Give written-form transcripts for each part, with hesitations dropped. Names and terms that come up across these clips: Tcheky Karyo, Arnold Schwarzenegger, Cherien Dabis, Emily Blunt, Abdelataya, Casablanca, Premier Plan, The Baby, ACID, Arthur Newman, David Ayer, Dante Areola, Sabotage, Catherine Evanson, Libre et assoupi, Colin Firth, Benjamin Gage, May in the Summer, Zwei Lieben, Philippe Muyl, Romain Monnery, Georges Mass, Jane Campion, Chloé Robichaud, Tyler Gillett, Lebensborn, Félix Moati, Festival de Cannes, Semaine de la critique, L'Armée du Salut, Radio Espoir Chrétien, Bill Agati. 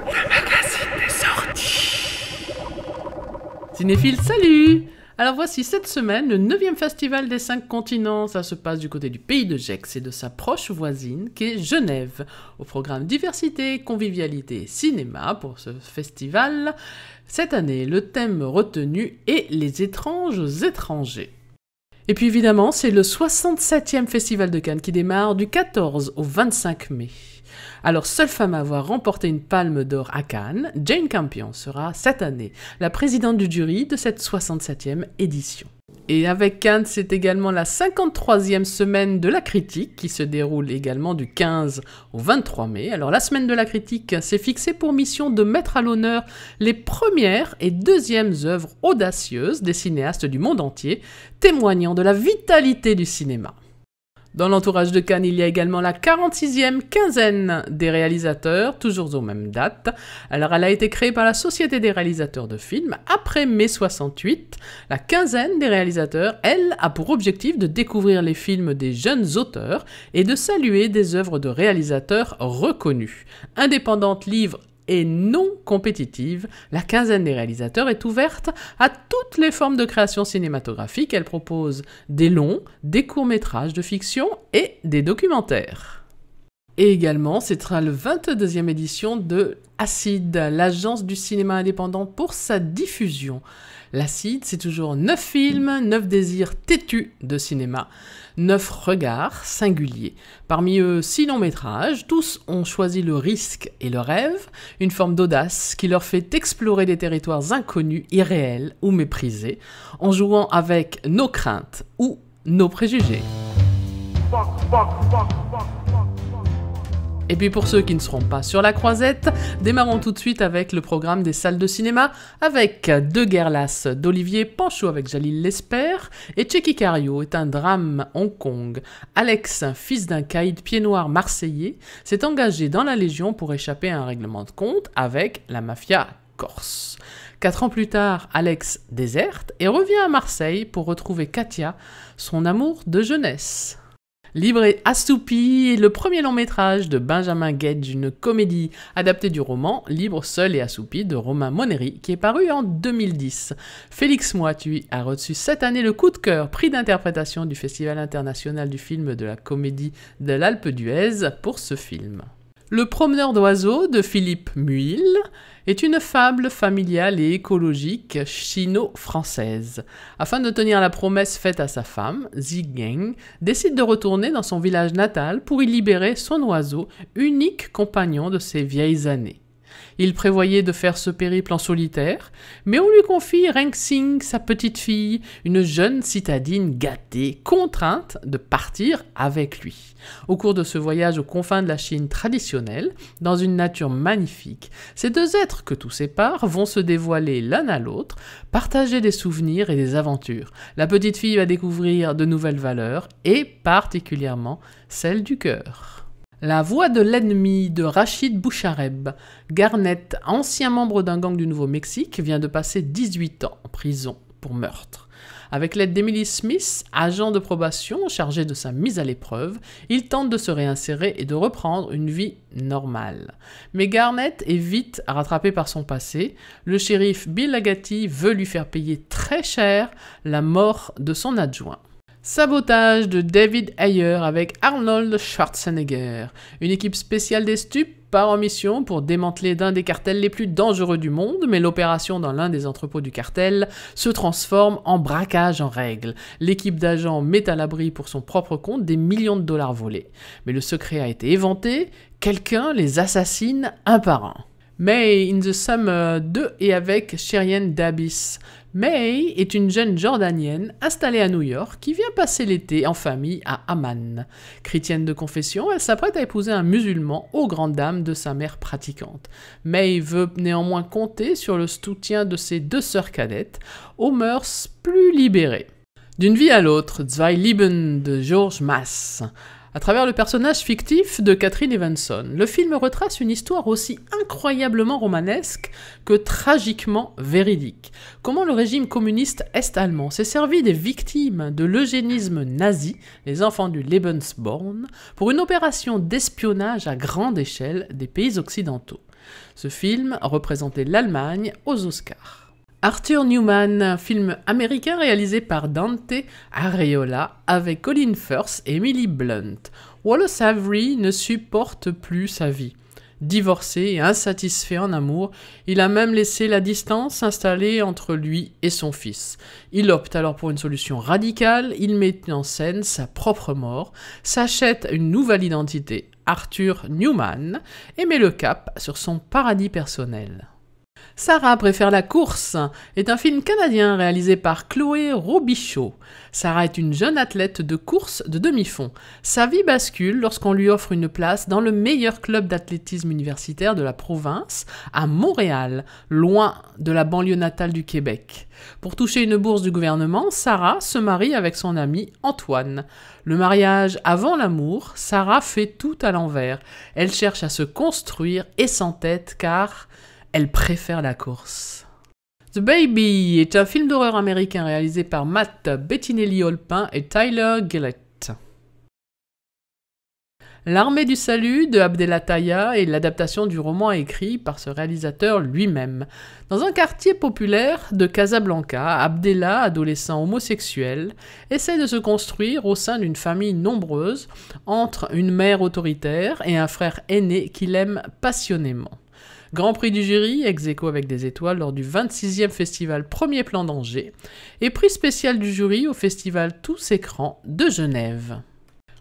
Le magazine des sorties. Cinéphile, salut! Alors voici cette semaine le 9e festival des 5 continents. Ça se passe du côté du pays de Gex et de sa proche voisine qui est Genève. Au programme diversité, convivialité et cinéma pour ce festival, cette année le thème retenu est les étranges étrangers. Et puis évidemment, c'est le 67e Festival de Cannes qui démarre du 14 au 25 mai. Alors, seule femme à avoir remporté une palme d'or à Cannes, Jane Campion sera cette année la présidente du jury de cette 67e édition. Et avec Cannes, c'est également la 53e semaine de la critique qui se déroule également du 15 au 23 mai. Alors la semaine de la critique s'est fixée pour mission de mettre à l'honneur les premières et deuxièmes œuvres audacieuses des cinéastes du monde entier, témoignant de la vitalité du cinéma. Dans l'entourage de Cannes, il y a également la 46e quinzaine des réalisateurs, toujours aux mêmes dates. Alors, elle a été créée par la Société des réalisateurs de films après mai 68. La quinzaine des réalisateurs, elle, a pour objectif de découvrir les films des jeunes auteurs et de saluer des œuvres de réalisateurs reconnus. Indépendante, libre et non compétitive, la quinzaine des réalisateurs est ouverte à toutes les formes de création cinématographique. Elle propose des longs, des courts-métrages de fiction et des documentaires. Et également, ce sera la 22e édition de ACID, l'agence du cinéma indépendant pour sa diffusion. L'ACID, c'est toujours 9 films, 9 désirs têtus de cinéma, 9 regards singuliers. Parmi eux, 6 longs-métrages, tous ont choisi le risque et le rêve, une forme d'audace qui leur fait explorer des territoires inconnus, irréels ou méprisés, en jouant avec nos craintes ou nos préjugés. Et puis pour ceux qui ne seront pas sur la croisette, démarrons tout de suite avec le programme des salles de cinéma avec De Guerre lasse d'Olivier Panchaud avec Jalil Lesper et Tcheky Karyo est un drame Hong Kong. Alex, fils d'un caïd pied noir marseillais, s'est engagé dans la Légion pour échapper à un règlement de compte avec la mafia corse. 4 ans plus tard, Alex déserte et revient à Marseille pour retrouver Katia, son amour de jeunesse. Libre et assoupi est le premier long métrage de Benjamin Gage, une comédie adaptée du roman Libre, seul et assoupi de Romain Monnery qui est paru en 2010. Félix Moati a reçu cette année le coup de cœur, prix d'interprétation du Festival international du film de la comédie de l'Alpe d'Huez pour ce film. Le promeneur d'oiseaux de Philippe Muyl est une fable familiale et écologique chino-française. Afin de tenir la promesse faite à sa femme, Ziyang décide de retourner dans son village natal pour y libérer son oiseau, unique compagnon de ses vieilles années. Il prévoyait de faire ce périple en solitaire, mais on lui confie Rengxing, sa petite fille, une jeune citadine gâtée, contrainte de partir avec lui. Au cours de ce voyage aux confins de la Chine traditionnelle, dans une nature magnifique, ces deux êtres que tout sépare vont se dévoiler l'un à l'autre, partager des souvenirs et des aventures. La petite fille va découvrir de nouvelles valeurs, et particulièrement celle du cœur. La voix de l'ennemi de Rachid Bouchareb. Garnett, ancien membre d'un gang du Nouveau-Mexique, vient de passer 18 ans en prison pour meurtre. Avec l'aide d'Emily Smith, agent de probation chargé de sa mise à l'épreuve, il tente de se réinsérer et de reprendre une vie normale. Mais Garnett est vite rattrapé par son passé. Le shérif Bill Agati veut lui faire payer très cher la mort de son adjoint. Sabotage de David Ayer avec Arnold Schwarzenegger. Une équipe spéciale des stupes part en mission pour démanteler l'un des cartels les plus dangereux du monde, mais l'opération dans l'un des entrepôts du cartel se transforme en braquage en règle. L'équipe d'agents met à l'abri pour son propre compte des millions de dollars volés. Mais le secret a été éventé, quelqu'un les assassine un par un. May in the Summer de et avec Cherien Dabis. May est une jeune Jordanienne installée à New York qui vient passer l'été en famille à Amman. Chrétienne de confession, elle s'apprête à épouser un musulman aux grandes dames de sa mère pratiquante. May veut néanmoins compter sur le soutien de ses 2 sœurs cadettes aux mœurs plus libérées. D'une vie à l'autre, Zwei Lieben de Georges Mass. À à travers le personnage fictif de Catherine Evanson. Le film retrace une histoire aussi incroyablement romanesque que tragiquement véridique. Comment le régime communiste est-allemand s'est servi des victimes de l'eugénisme nazi, les enfants du Lebensborn, pour une opération d'espionnage à grande échelle des pays occidentaux. Ce film représentait l'Allemagne aux Oscars. Arthur Newman, film américain réalisé par Dante Areola avec Colin Firth et Emily Blunt. Wallace Avery ne supporte plus sa vie. Divorcé et insatisfait en amour, il a même laissé la distance s'installer entre lui et son fils. Il opte alors pour une solution radicale, il met en scène sa propre mort, s'achète une nouvelle identité, Arthur Newman, et met le cap sur son paradis personnel. Sarah préfère la course est un film canadien réalisé par Chloé Robichaud. Sarah est une jeune athlète de course de demi-fond. Sa vie bascule lorsqu'on lui offre une place dans le meilleur club d'athlétisme universitaire de la province, à Montréal, loin de la banlieue natale du Québec. Pour toucher une bourse du gouvernement, Sarah se marie avec son ami Antoine. Le mariage avant l'amour, Sarah fait tout à l'envers. Elle cherche à se construire et s'entête car elle préfère la course. The Baby est un film d'horreur américain réalisé par Matt Bettinelli-Olpin et Tyler Gillett. L'Armée du Salut de Abdelataya est l'adaptation du roman écrit par ce réalisateur lui-même. Dans un quartier populaire de Casablanca, Abdella, adolescent homosexuel, essaie de se construire au sein d'une famille nombreuse entre une mère autoritaire et un frère aîné qu'il aime passionnément. Grand prix du jury, ex-aequo avec des étoiles lors du 26e festival Premier Plan d'Angers, et prix spécial du jury au festival Tous Écrans de Genève.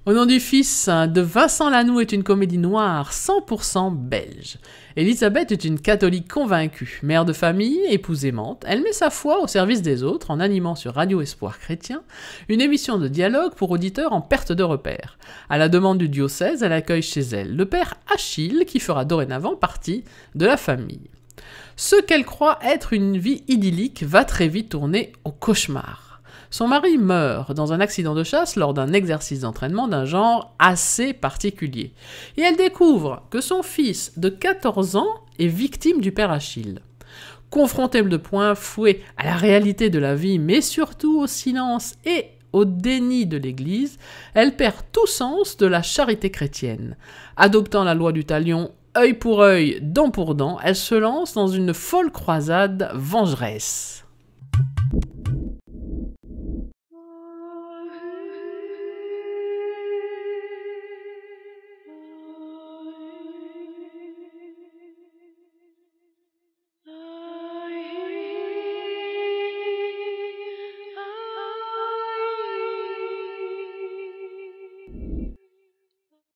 Au nom du fils de Vincent Lanoux est une comédie noire 100% belge. Elisabeth est une catholique convaincue, mère de famille, épouse aimante. Elle met sa foi au service des autres en animant sur Radio Espoir Chrétien une émission de dialogue pour auditeurs en perte de repère. À la demande du diocèse, elle accueille chez elle le père Achille qui fera dorénavant partie de la famille. Ce qu'elle croit être une vie idyllique va très vite tourner au cauchemar. Son mari meurt dans un accident de chasse lors d'un exercice d'entraînement d'un genre assez particulier. Et elle découvre que son fils de 14 ans est victime du père Achille. Confronté de plein fouet à la réalité de la vie, mais surtout au silence et au déni de l'Église, elle perd tout sens de la charité chrétienne. Adoptant la loi du talion, œil pour œil, dent pour dent, elle se lance dans une folle croisade vengeresse.